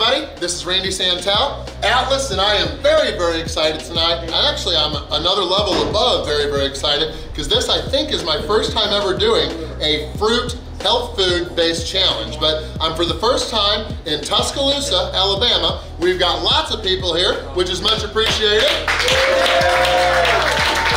everybody, this is Randy Santel, Atlas, and I am very, very excited tonight. Actually, I'm another level above very, very excited, because this, I think, is my first time ever doing a fruit health food based challenge. But I'm for the first time in Tuscaloosa, Alabama. We've got lots of people here, which is much appreciated.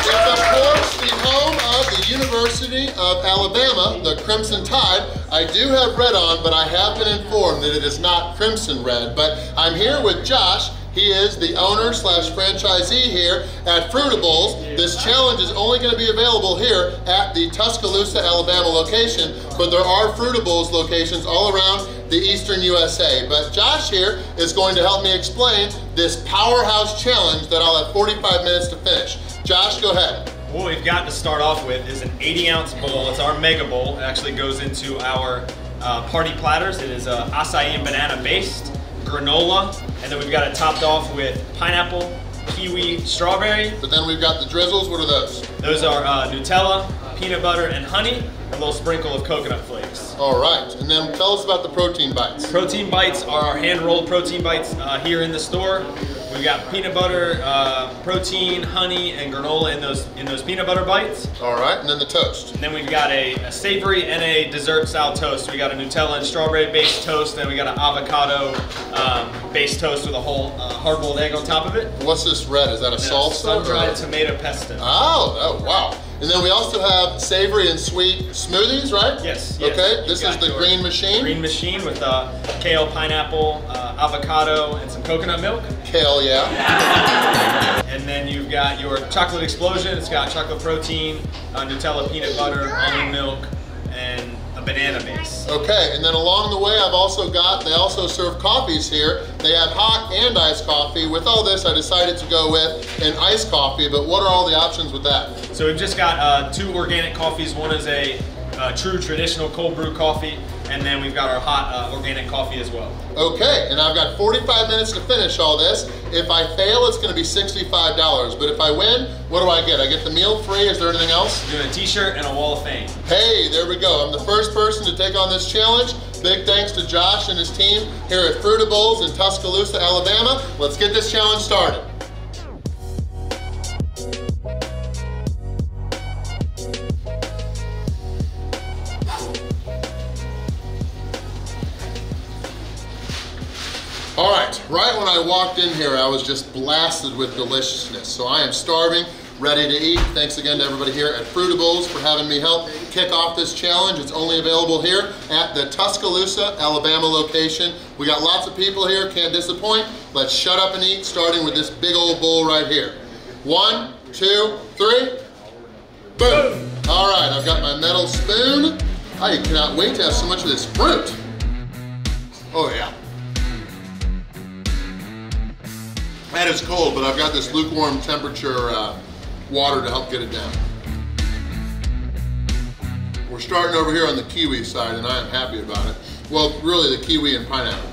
It's of course the home of the University of Alabama, the Crimson Tide. I do have red on, but I have been informed that it is not crimson red. But I'm here with Josh. He is the owner slash franchisee here at Frutta Bowls. This challenge is only going to be available here at the Tuscaloosa, Alabama location, but there are Frutta Bowls locations all around the eastern USA. But Josh here is going to help me explain this powerhouse challenge that I'll have 45 minutes to finish. Josh, go ahead. What we've got to start off with is an 80-ounce bowl. It's our mega bowl. It actually goes into our party platters. It is acai and banana based, granola, and then we've got it topped off with pineapple, kiwi, strawberry. But then we've got the drizzles. What are those? Those are Nutella, peanut butter, and honey, and a little sprinkle of coconut flakes. All right, and then tell us about the protein bites. Protein bites are our hand-rolled protein bites here in the store. We've got peanut butter, protein, honey, and granola in those peanut butter bites. All right, and then the toast. And then we've got a savory and a dessert-style toast. We got a Nutella and strawberry-based toast, then we got an avocado-based toast with a whole hard-boiled egg on top of it. What's this red? Is that a salsa? Sun-dried tomato pesto. Oh, wow. And then we also have savory and sweet smoothies, right? Yes. Okay, this is the Green Machine. Green Machine with kale, pineapple, avocado, and some coconut milk. Kale, yeah. And then you've got your chocolate explosion. It's got chocolate protein, Nutella peanut butter, almond milk, and a banana base. Okay, and then along the way I've also got, they also serve coffees here. They have hot and iced coffee. With all this I decided to go with an iced coffee, but what are all the options with that? So we've just got two organic coffees. One is a true traditional cold brew coffee, and then we've got our hot organic coffee as well. Okay, and I've got 45 minutes to finish all this. If I fail, it's gonna be $65, but if I win, what do I get? I get the meal free. Is there anything else? You're doing a t-shirt and a wall of fame. Hey, there we go. I'm the first person to take on this challenge. Big thanks to Josh and his team here at Frutta Bowls in Tuscaloosa, Alabama. Let's get this challenge started. All right when I walked in here, I was just blasted with deliciousness. So I am starving, ready to eat. Thanks again to everybody here at Frutta Bowls for having me help kick off this challenge. It's only available here at the Tuscaloosa, Alabama location. We got lots of people here, can't disappoint. Let's shut up and eat, starting with this big old bowl right here. 1, 2, 3, boom. All right, I've got my metal spoon. I cannot wait to have so much of this fruit. Oh yeah. That is cold, but I've got this lukewarm temperature water to help get it down. We're starting over here on the kiwi side, and I am happy about it. Well, really the kiwi and pineapple.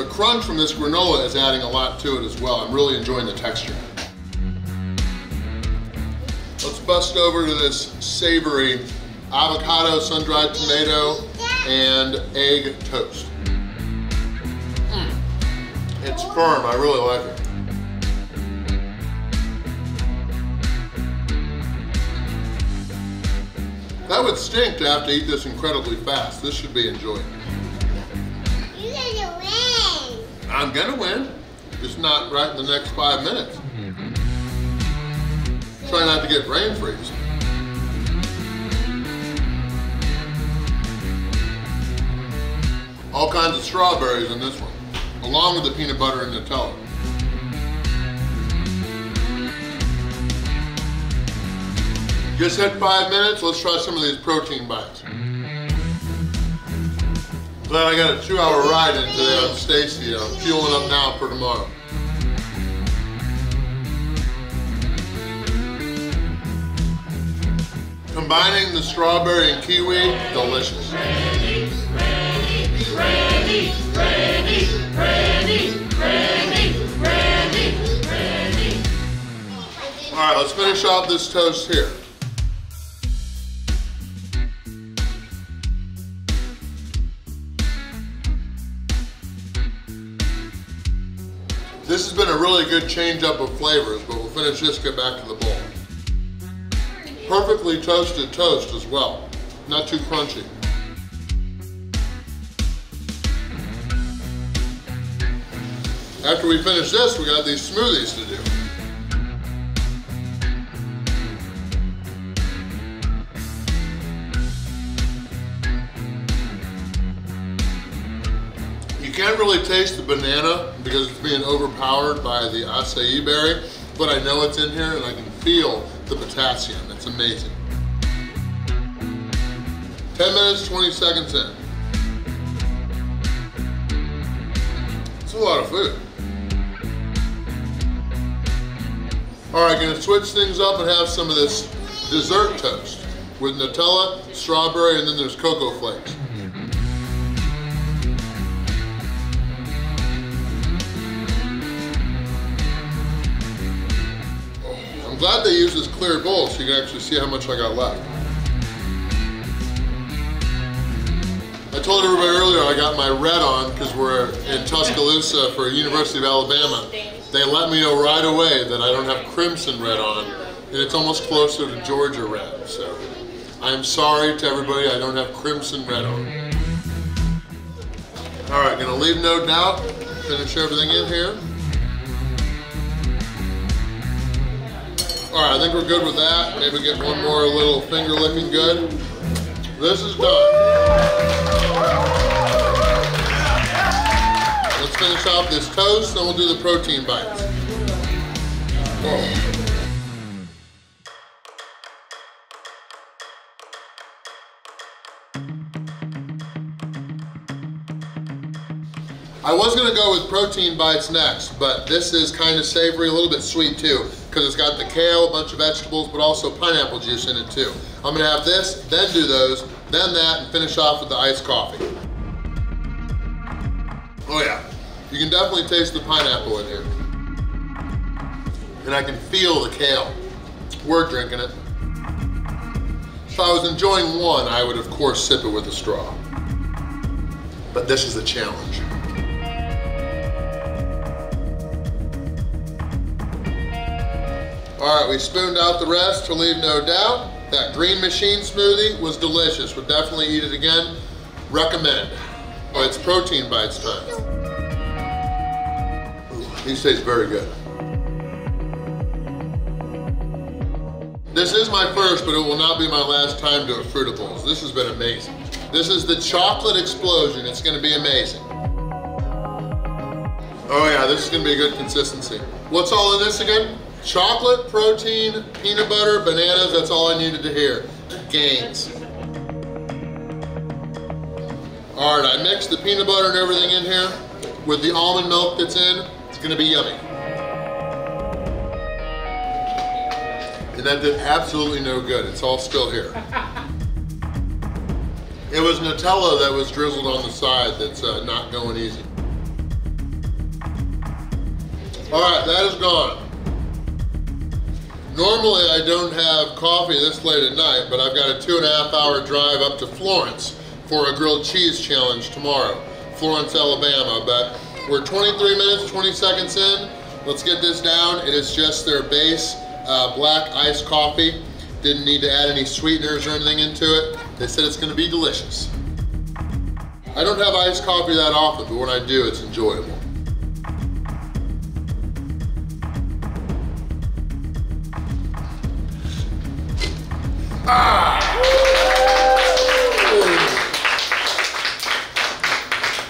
The crunch from this granola is adding a lot to it as well. I'm really enjoying the texture. Let's bust over to this savory avocado, sun-dried tomato, and egg toast. It's firm, I really like it. That would stink to have to eat this incredibly fast. This should be enjoyed. You're gonna win. I'm gonna win. Just not right in the next 5 minutes. Try not to get brain freeze. All kinds of strawberries in this one, along with the peanut butter and Nutella. Just hit 5 minutes, let's try some of these protein bites. Glad I got a 2-hour ride in today on Stacy. I'm fueling up now for tomorrow. Combining the strawberry and kiwi, delicious. Randy. All right, let's finish off this toast here. really good change up of flavors, but we'll finish this, get back to the bowl. Perfectly toasted toast as well, not too crunchy. After we finish this, we got these smoothies to do. You can't really taste the banana because it's being overpowered by the acai berry, but I know it's in here and I can feel the potassium. It's amazing. 10 minutes, 20 seconds in. It's a lot of food. All right, gonna switch things up and have some of this dessert toast with Nutella, strawberry, and then there's cocoa flakes. I'm glad they use this clear bowl so you can actually see how much I got left. I told everybody earlier I got my red on because we're in Tuscaloosa for University of Alabama. They let me know right away that I don't have crimson red on, and it's almost closer to Georgia red. So I'm sorry to everybody, I don't have crimson red on. All right, gonna leave no doubt, finish everything in here. All right, I think we're good with that. Maybe get one more little finger licking good. This is done. Let's finish off this toast, then we'll do the protein bites. Oh. I was gonna go with protein bites next, but this is kind of savory, a little bit sweet too, because it's got the kale, a bunch of vegetables, but also pineapple juice in it too. I'm gonna have this, then do those, then that, and finish off with the iced coffee. Oh yeah, you can definitely taste the pineapple in here. And I can feel the kale. We're drinking it. If I was enjoying one, I would of course sip it with a straw. But this is a challenge. All right, we spooned out the rest to leave no doubt. That Green Machine smoothie was delicious. Would definitely eat it again. Recommend. Oh, it's protein bites time. Ooh, these taste very good. This is my first, but it will not be my last time doing Frutta Bowls. This has been amazing. This is the chocolate explosion. It's gonna be amazing. Oh yeah, this is gonna be a good consistency. What's all in this again? Chocolate, protein, peanut butter, bananas, that's all I needed to hear. Gains. All right, I mixed the peanut butter and everything in here with the almond milk that's in. It's gonna be yummy. And that did absolutely no good. It's all still here. It was Nutella that was drizzled on the side that's not going easy. All right, that is gone. Normally I don't have coffee this late at night, but I've got a 2.5-hour drive up to Florence for a grilled cheese challenge tomorrow. Florence, Alabama, but we're 23 minutes, 20 seconds in. Let's get this down. It is just their base black iced coffee. Didn't need to add any sweeteners or anything into it. They said it's gonna be delicious. I don't have iced coffee that often, but when I do, it's enjoyable. Ah!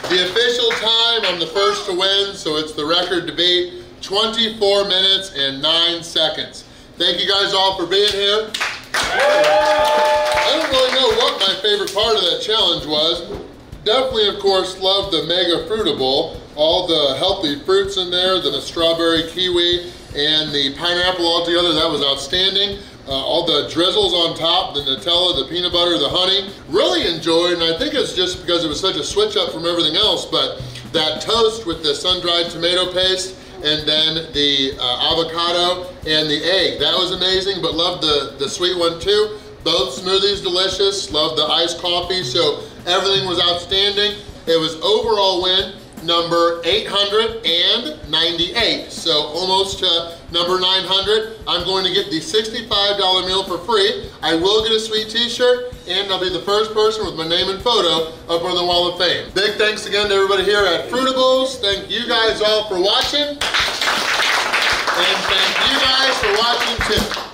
The official time, I'm the first to win, so it's the record debate, 24 minutes and 9 seconds. Thank you guys all for being here. I don't really know what my favorite part of that challenge was. Definitely, of course, love the Mega Frutta Bowl, all the healthy fruits in there, the strawberry, kiwi, and the pineapple all together. That was outstanding. All the drizzles on top, the Nutella, the peanut butter, the honey. Really enjoyed, and I think it's just because it was such a switch up from everything else, but that toast with the sun-dried tomato paste and then the avocado and the egg, that was amazing, but loved the sweet one too. Both smoothies delicious, loved the iced coffee, so everything was outstanding. It was overall win. number 898. So almost to number 900. I'm going to get the $65 meal for free. I will get a sweet t-shirt, and I'll be the first person with my name and photo up on the Wall of Fame. Big thanks again to everybody here at Frutta Bowls. Thank you guys all for watching. And thank you guys for watching too.